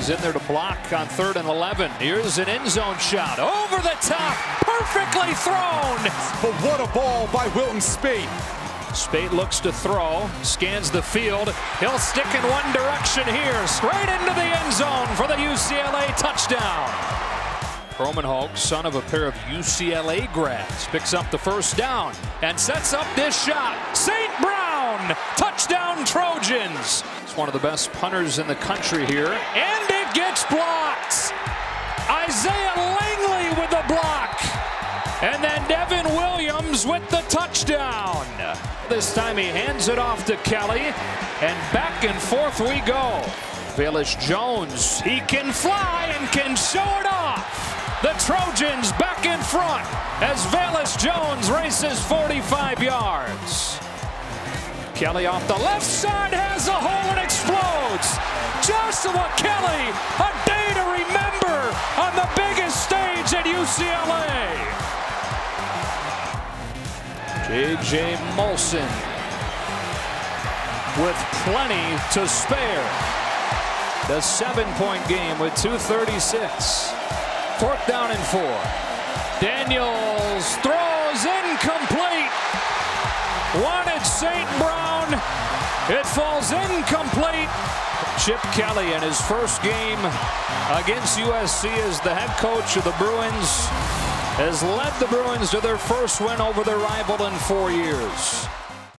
He's in there to block on 3rd and 11. Here's an end zone shot. Over the top. Perfectly thrown. But what a ball by Wilton Speight. Speight looks to throw, scans the field. He'll stick in one direction here, straight into the end zone for the UCLA touchdown. Roman Hulk, son of a pair of UCLA grads, picks up the first down and sets up this shot. St. Brown, touchdown Trojans. It's one of the best punters in the country here, and it gets blocked. Isaiah Langley with the block. And then Devin Williams with the touchdown. This time he hands it off to Kelley, and back and forth we go. Velus Jones, he can fly and can show it off. The Trojans back in front as Velus Jones races 45 yards. Kelley off the left side has a hole and explodes. Joshua Kelley, a day to remember on the biggest stage at UCLA. J.J. Molson with plenty to spare. The 7-point game with 2:36. 4th down and 4. Daniels throws incomplete. Wanted St. Brown. It falls incomplete. Chip Kelley in his first game against USC as the head coach of the Bruins has led the Bruins to their first win over their rival in 4 years.